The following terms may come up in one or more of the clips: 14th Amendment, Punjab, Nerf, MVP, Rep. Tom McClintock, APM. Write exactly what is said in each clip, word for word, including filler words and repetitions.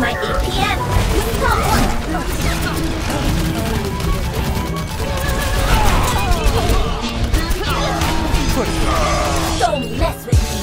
my A P M. Don't mess with me.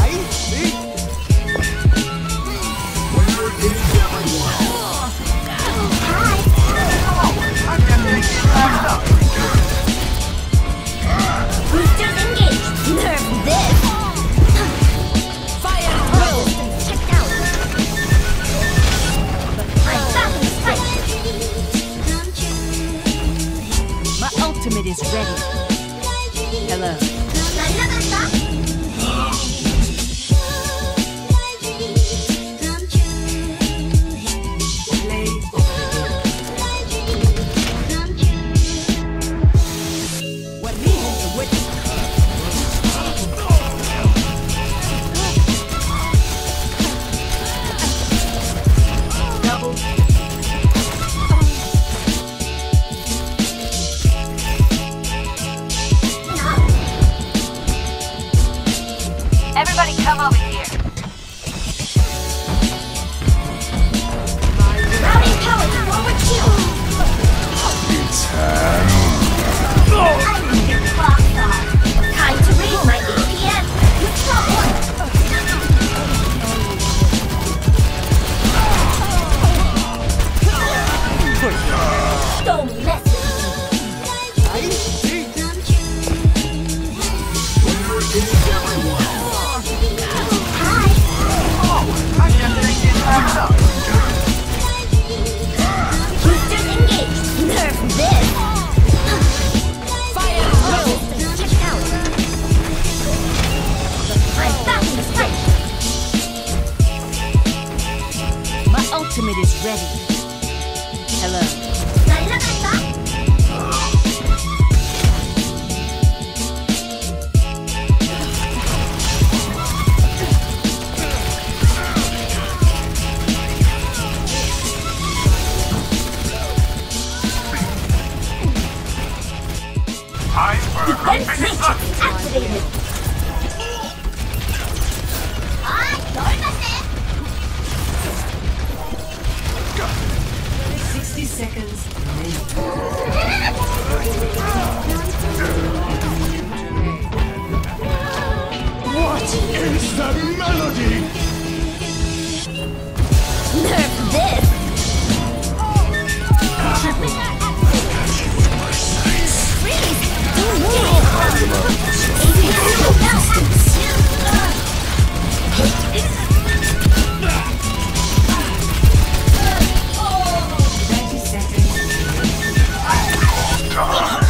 I see. Winner is everyone. Hi. I'm gonna get back up. Boosters engaged. Nerf this. Ultimate is ready. Hello. What me and what everybody come over here. Routing power forward shield. It's time. I need your clock off. Time to read my A P M. It's not one. Don't mess with me. Winner is everyone. Ultimate is ready. Hello. Activated. sixty seconds. What is the melody? Nerf this! Catch you with my sights. Freeze! Don't move! Check out.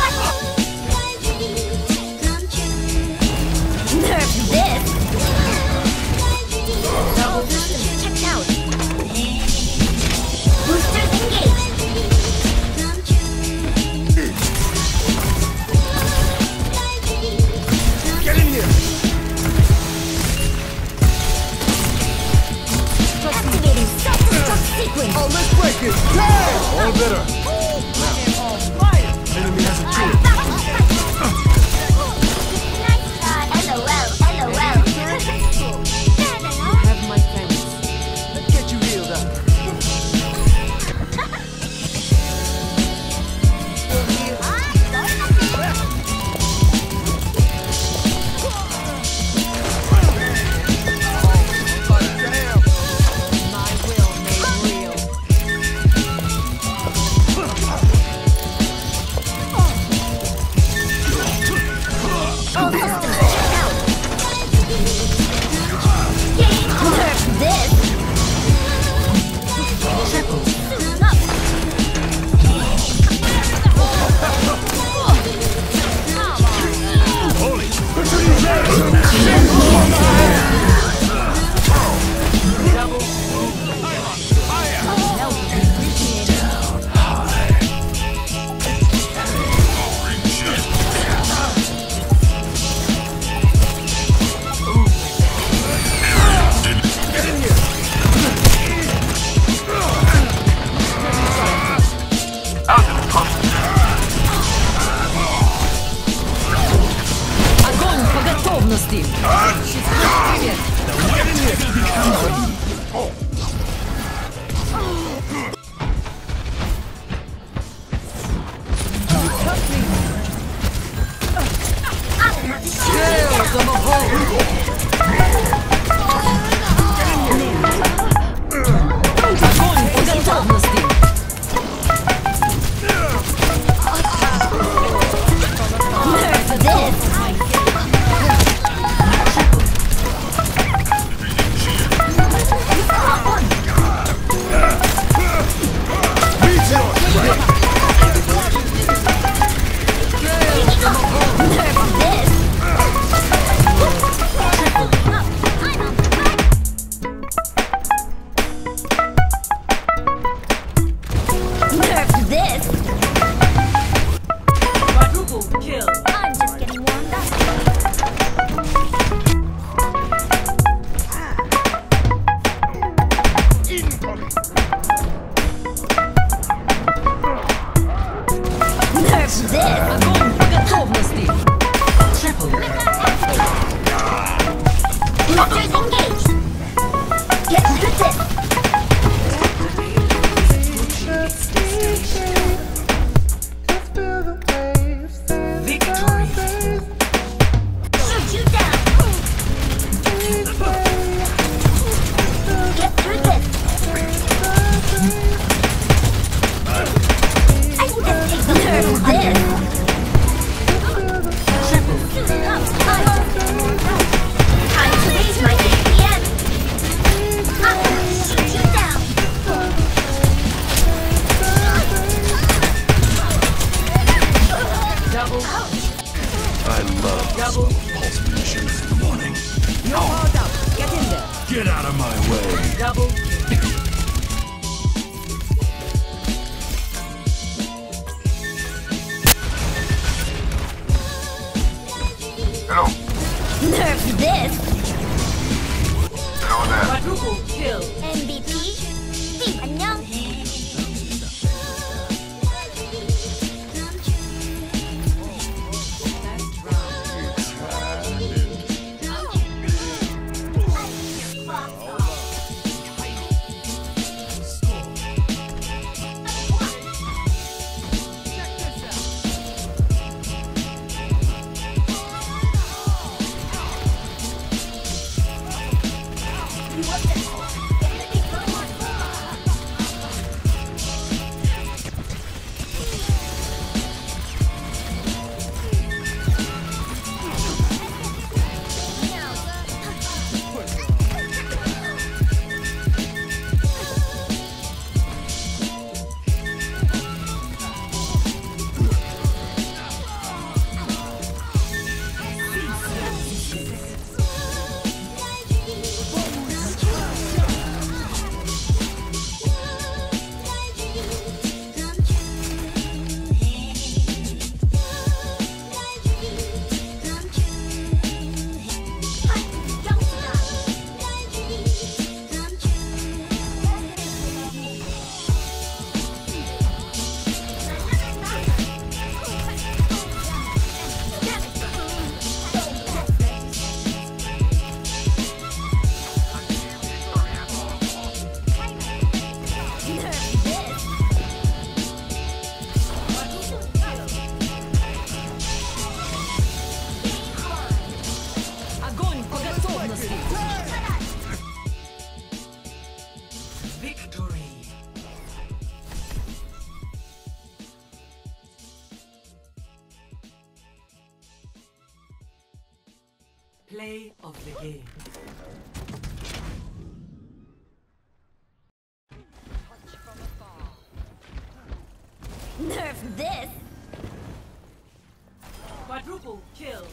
them a Nerf this! Hello there. Quadruple kill. M V P. Team annyeong. Play of the game. Touch from afar. Nerf this! Quadruple kill.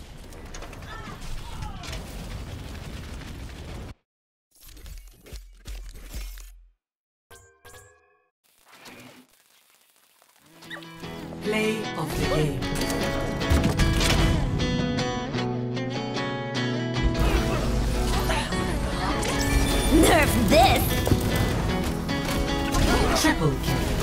Play of the game. Nerf this! Triple kill.